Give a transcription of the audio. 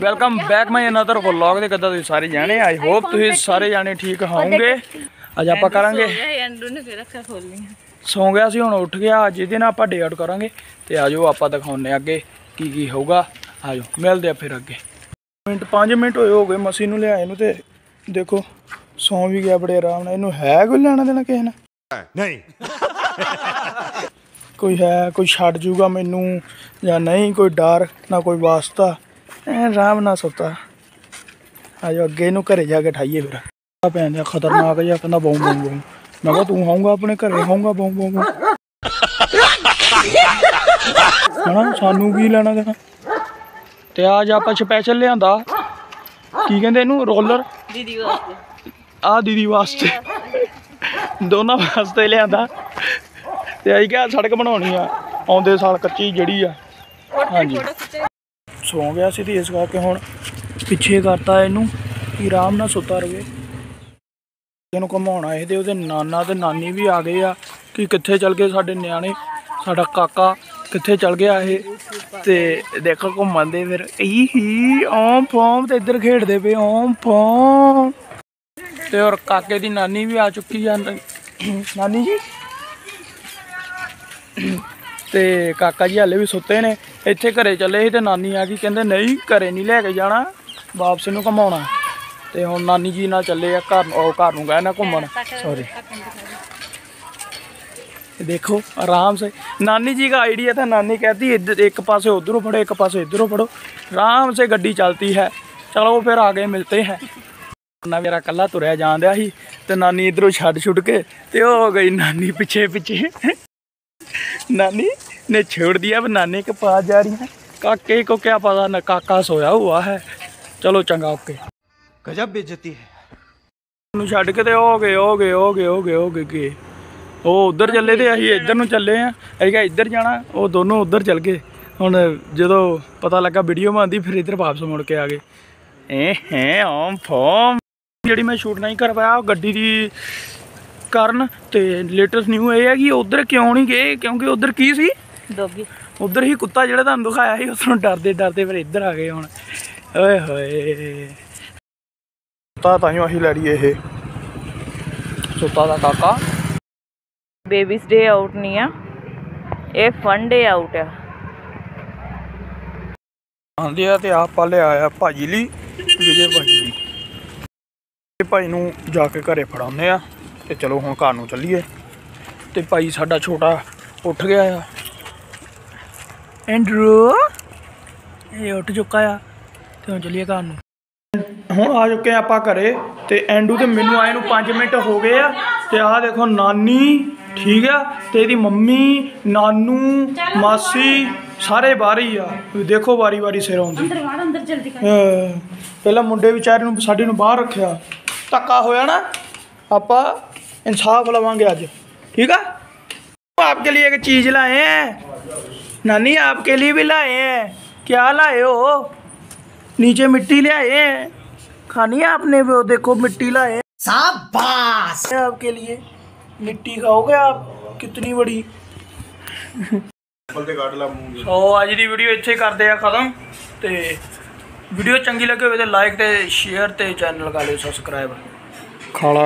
Welcome back मैं another vlog दे कदा ਤੁਸੀਂ ਸਾਰੇ ਜਾਣੇ ਆਈ ਹੋਪ ਤੁਸੀਂ ਸਾਰੇ ਜਾਣੇ ਠੀਕ ਹੋਵੋਗੇ ਅੱਜ ਆਪਾਂ ਕਰਾਂਗੇ ਐਂਡਰੂ ਨੇ ਫੇਰ ਅੱਖਾਂ ਖੋਲ ਲਈਆਂ ਸੌਂ ਗਿਆ ਸੀ ਹੁਣ ਉੱਠ ਗਿਆ ਅੱਜ ਇਹਦੇ ਨਾਲ ਆਪਾਂ ਡੇ ਆਊਟ ਕਰਾਂਗੇ ਤੇ ਆਜੋ ਆਪਾਂ ਦਿਖਾਉਣੇ ਅੱਗੇ ਕੀ ਕੀ ਹੋਊਗਾ ਆਜੋ ਮਿਲਦੇ ਆ ਫਿਰ ਅੱਗੇ ਮਿੰਟ 5 ਮਿੰਟ ਹੋਏ ਹੋ ਗਏ ਮਸੀ ਨੂੰ ਲਿਆਏ ਨੂੰ ਤੇ ਦੇਖੋ ਸੌਂ ਵੀ ਗਿਆ ਬੜੇ ਆਰਾਮ ਨਾਲ ਇਹਨੂੰ ਹੈ ਕੋਈ ਲੈਣਾ ਦੇਣਾ ਕਿਸੇ ਨਾਲ ਨਹੀਂ कोई है कोई छड़ जूगा मैनू या नहीं कोई डर ना कोई वास्ता आराम ना सोता आज अगे इन घरे जाके ठाइए फिर भैन खतरनाक जहा कहना बऊ बऊ बऊ मैं तू आऊँगा अपने घरे आऊँगा बऊ बऊ बऊ है सानू की लैना देना तो आज आप स्पैशल लिया की कहते इनू रोलर आ दीदी वास्ते दोनों वास्ते लिया तो अभी क्या सड़क बनानी आते साल कच्ची जड़ी है। हाँ जी सौ गया सी इस करके हम पिछे करता इनू कि आराम ना सुता रहे घुमा ये वो नाना तो नानी भी आ गए आ कि कितने चल गए साढ़े न्याणे साढ़ा काका कितने चल गया ये तो देखो घूमन दे फिर ई ओम फोम तो इधर खेडते पे ओम फोम तो और काके की नानी भी आ चुकी है नानी जी ते काका जी हाले भी सुते ने इत्थे घरे चले ही ते नानी आ गई कहंदे नहीं घरे नहीं लैके जाना वापस इनू घुमाउणा ते हुण नानी जी नाल चले आ घर घर नूं गए ना घुमण सॉरी देखो आराम से नानी जी का आइडिया था नानी कहती इधर एक पासे उधरों पढ़ो एक पासे इधरों पढ़ो आराम से गड्डी चलती है चलो फिर आगे मिलते हैं ना मेरा कल्ला तुरै जान दिया ही ते नानी इधरों छड्ड छुड़ के ते हो गई नानी पिछे पिछे नानी ने छोड़ दिया अब नानी के पास जा रही है काके को क्या पता ना काका सोया हुआ है चलो चंगा ओके गजब बेइज्जती है छड़ के हो गए हो गए हो गए हो गए हो गए वो उधर चले थे अं इधर न चले हैं अगर इधर जाना वो दोनों उधर चल गए हम जो पता लगा वीडियो में आँदी फिर इधर वापस मुड़ के आ गए ए ओम फोम जी मैं शूट नहीं कर पाया गड्डी की कारण ते लेटेस्ट न्यू ये है कि उधर क्यों नहीं गए क्योंकि उधर की सी डॉगी उधर ही कुत्ता जो तुम दिखाया ही उसमें डरते डरते फिर इधर आ गए हम ओए होए कुत्ता ताइयों अही लड़िए ये कुत्ता का काका बेबीज डे आउट नहीं है ये फन डे आउट है आंधी है तो आप ले आया भाजी ली विजय भाजी ली भाई नूं जाके घरे फड़ाने आ तो चलो हम घर नूं चलीए तो भाई साडा छोटा उठ गया एंड्रू ये उठ चुका है तो हम चलीए घर नूं हुण आ चुके आपां घरे तो एंडू तो मैनू आए नूं 5 मिनट हो गए आ तो आ देखो नानी ठीक है तो इहदी मम्मी नानू मासी सारे बाहर ही आ देखो बारी बारी सिर आउंदी पहला मुंडे विचारे नूं साडे नूं बाहर रखिया धक्का होया ना आपा इंसाफ लवांगे आज ठीक है आपके लिए एक चीज़ लाए हैं नानी आपके लिए भी लाए हैं क्या लाए हो नीचे मिट्टी लाए हैं खानी है आपने वो देखो मिट्टी लाए शाबाश आपके लिए मिट्टी खाओगे आप कितनी बड़ी तो आज की वीडियो इत्थे करते हैं खत्म तो वीडियो चंगी लगे हो तो लाइक तो शेयर तो चैनल कर लो सब्सक्राइब खाला।